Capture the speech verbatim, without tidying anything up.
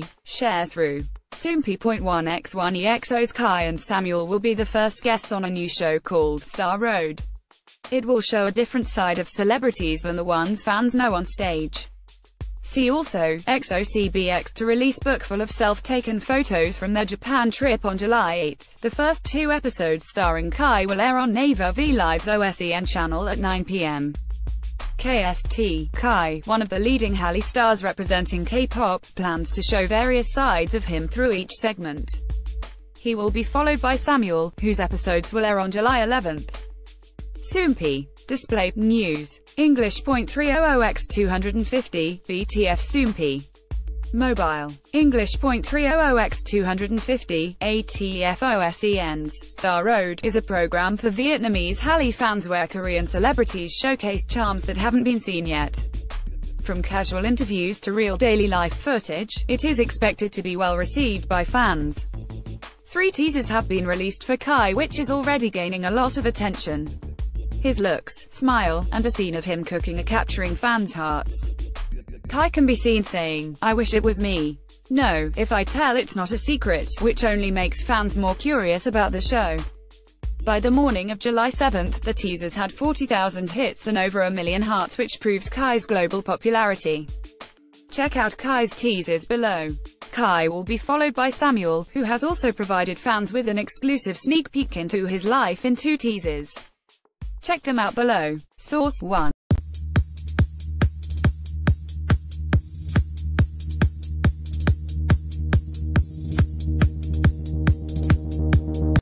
Kai, share through Soompi.one by one. EXO's Kai and Samuel will be the first guests on a new show called Star Road. It will show a different side of celebrities than the ones fans know on stage. See also, E X O C B X to release book full of self-taken photos from their Japan trip on July eighth. The first two episodes starring Kai will air on Naver V Live's O S E N channel at nine p m K S T, Kai, one of the leading Hallyu stars representing K-pop, plans to show various sides of him through each segment. He will be followed by Samuel, whose episodes will air on July eleventh. Soompi. Display News. English.three hundred by two fifty, B T F Soompi. Mobile. English.three hundred by two fifty, A T F OSEN's Star Road, is a program for Vietnamese Hallyu fans where Korean celebrities showcase charms that haven't been seen yet. From casual interviews to real daily life footage, it is expected to be well received by fans. Three teasers have been released for Kai, which is already gaining a lot of attention. His looks, smile, and a scene of him cooking are capturing fans' hearts. Kai can be seen saying, "I wish it was me. No, if I tell it's not a secret," which only makes fans more curious about the show. By the morning of July seventh, the teasers had forty thousand hits and over a million hearts, which proved Kai's global popularity. Check out Kai's teasers below. Kai will be followed by Samuel, who has also provided fans with an exclusive sneak peek into his life in two teasers. Check them out below. Source one.